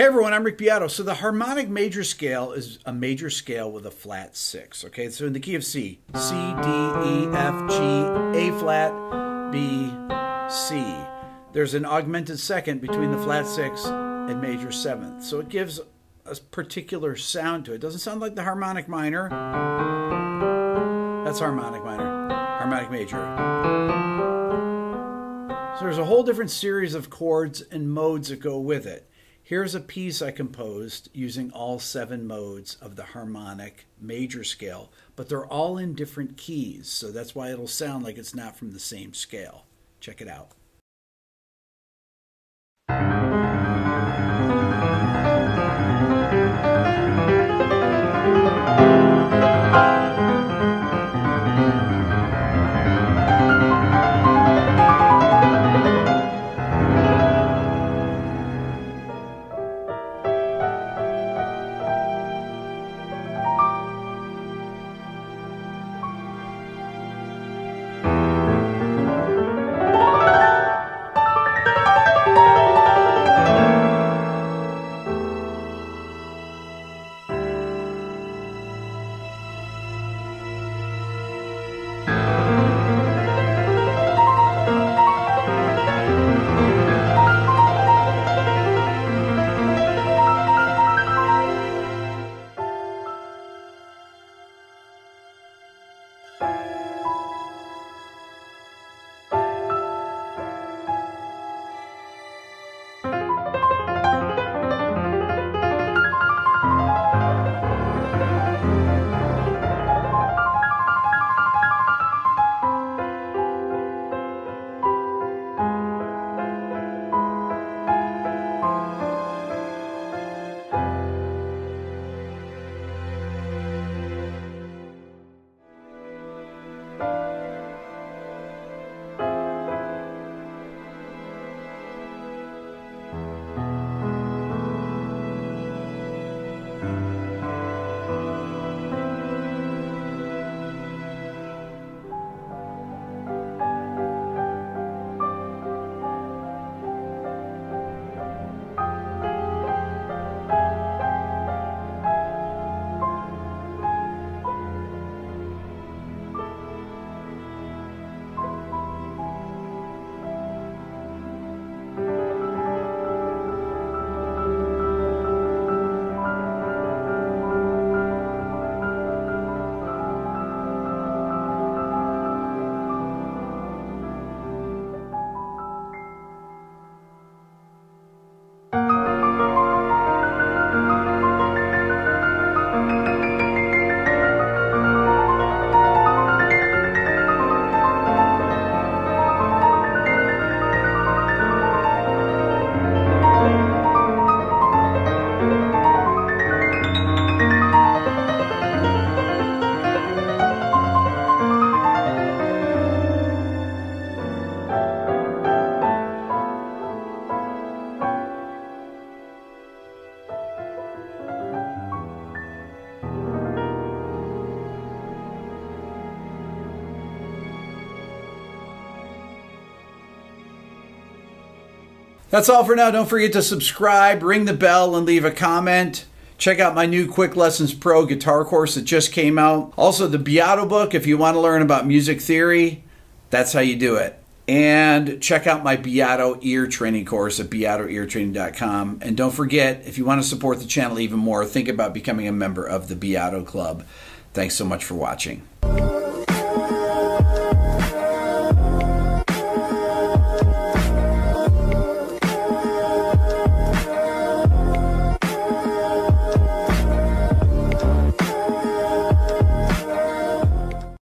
Hey everyone, I'm Rick Beato. So the harmonic major scale is a major scale with a flat six, okay? So in the key of C, C, D, E, F, G, A flat, B, C. There's an augmented second between the flat six and major seventh. So it gives a particular sound to it. It doesn't sound like the harmonic minor. That's harmonic minor, harmonic major. So there's a whole different series of chords and modes that go with it. Here's a piece I composed using all seven modes of the harmonic major scale, but they're all in different keys, so that's why it'll sound like it's not from the same scale. Check it out. That's all for now. Don't forget to subscribe, ring the bell, and leave a comment. Check out my new Quick Lessons Pro guitar course that just came out. Also, the Beato book, if you want to learn about music theory, that's how you do it. And check out my Beato ear training course at BeatoEartraining.com. And don't forget, if you want to support the channel even more, think about becoming a member of the Beato Club. Thanks so much for watching.